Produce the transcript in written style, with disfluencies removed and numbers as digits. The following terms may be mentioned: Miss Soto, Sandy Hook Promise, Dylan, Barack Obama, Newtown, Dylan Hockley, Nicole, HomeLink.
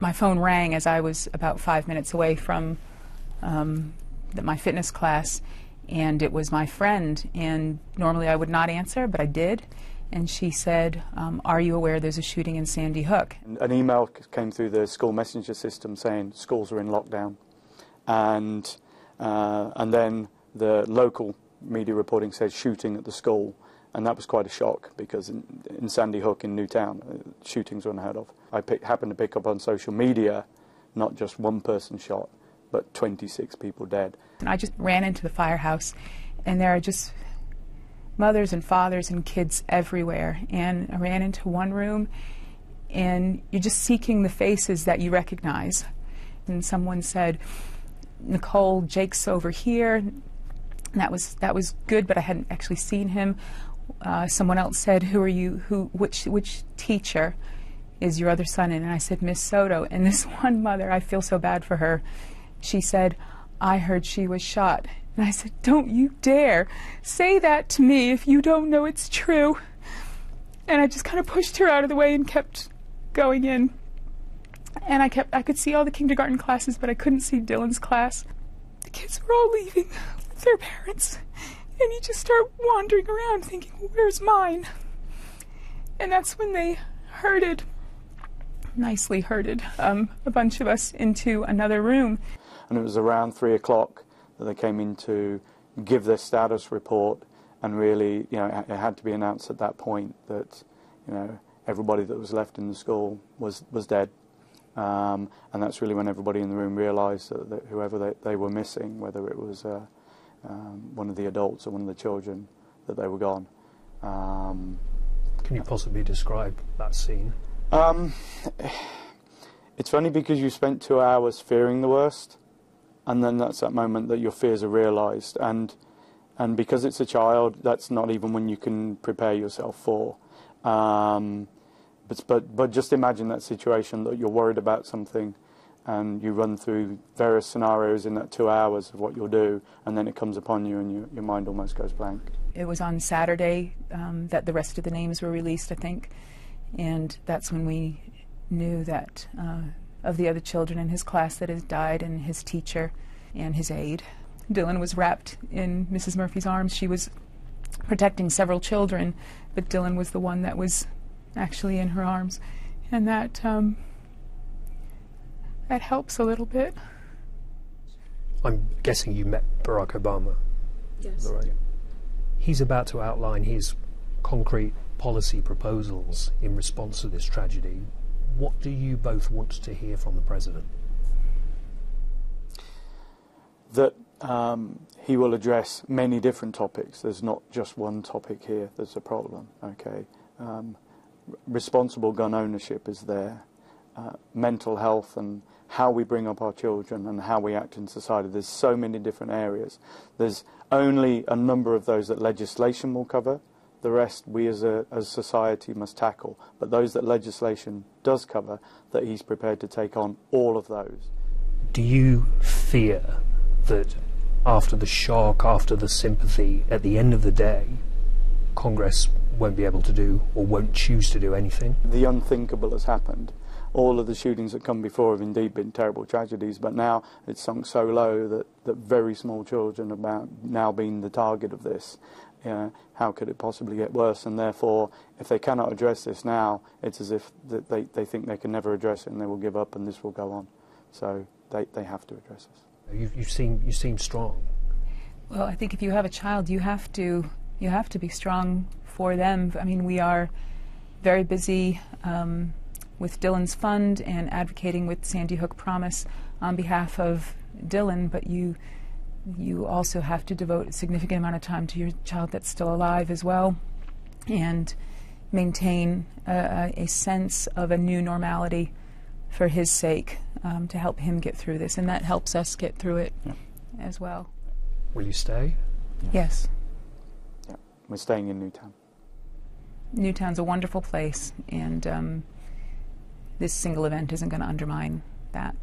My phone rang as I was about 5 minutes away from my fitness class, and it was my friend, and normally I would not answer, but I did, and she said, are you aware there's a shooting in Sandy Hook? An email came through the school messenger system saying schools are in lockdown, and then the local media reporting said shooting at the school, and that was quite a shock because in Sandy Hook in Newtown, shootings were unheard of. I happened to pick up on social media not just one person shot, but 26 people dead. And I just ran into the firehouse, and there are just mothers and fathers and kids everywhere. And I ran into one room, and you're just seeking the faces that you recognize. And someone said, Nicole, Jake's over here. And that was good, but I hadn't actually seen him. Someone else said, who are you, which teacher is your other son in? And I said, Miss Soto. And this one mother, I feel so bad for her, she said, I heard she was shot. And I said, don't you dare say that to me if you don't know it's true. And I just kind of pushed her out of the way and kept going in. And I could see all the kindergarten classes, but I couldn't see Dylan's class. The kids were all leaving with their parents, and you just start wandering around thinking, where's mine? And that's when they herded, nicely herded, a bunch of us into another room. And it was around 3 o'clock that they came in to give their status report, and really, you know, it had to be announced at that point that, you know, everybody that was left in the school was dead. And that's really when everybody in the room realized that whoever they were missing, whether it was one of the adults or one of the children, that they were gone. Can you possibly describe that scene? It's funny because you spent 2 hours fearing the worst, and then that's that moment that your fears are realised, and because it's a child, that's not even when you can prepare yourself for. But just imagine that situation that you're worried about something, and you run through various scenarios in that 2 hours of what you'll do, and then it comes upon you, and your mind almost goes blank. It was on Saturday that the rest of the names were released, I think, and that's when we knew that of the other children in his class that had died, and his teacher and his aide. Dylan was wrapped in Mrs. Murphy's arms. She was protecting several children, but Dylan was the one that was actually in her arms, and that helps a little bit. I'm guessing you met Barack Obama. Yes. All right. He's about to outline his concrete policy proposals in response to this tragedy. What do you both want to hear from the President? That he will address many different topics. There's not just one topic here that's a problem, okay? Responsible gun ownership is there. Mental health and how we bring up our children and how we act in society. There's so many different areas. There's only a number of those that legislation will cover. The rest we as society must tackle, but those that legislation does cover, that he's prepared to take on all of those. Do you fear that after the shock, after the sympathy, at the end of the day, Congress won't be able to do or won't choose to do anything? The unthinkable has happened. All of the shootings that come before have indeed been terrible tragedies, but now it's sunk so low that very small children are now being the target of this. How could it possibly get worse? And therefore, if they cannot address this now, it's as if they think they can never address it, and they will give up, and this will go on. So they have to address this. You seem strong. Well, I think if you have a child, you have to be strong for them. I mean, we are very busy with Dylan's fund and advocating with Sandy Hook Promise on behalf of Dylan, but you also have to devote a significant amount of time to your child that's still alive as well, and maintain a sense of a new normality for his sake, to help him get through this, and that helps us get through it as well. Will you stay? Yes. Yeah. We're staying in Newtown. Newtown's a wonderful place, and this single event isn't going to undermine that.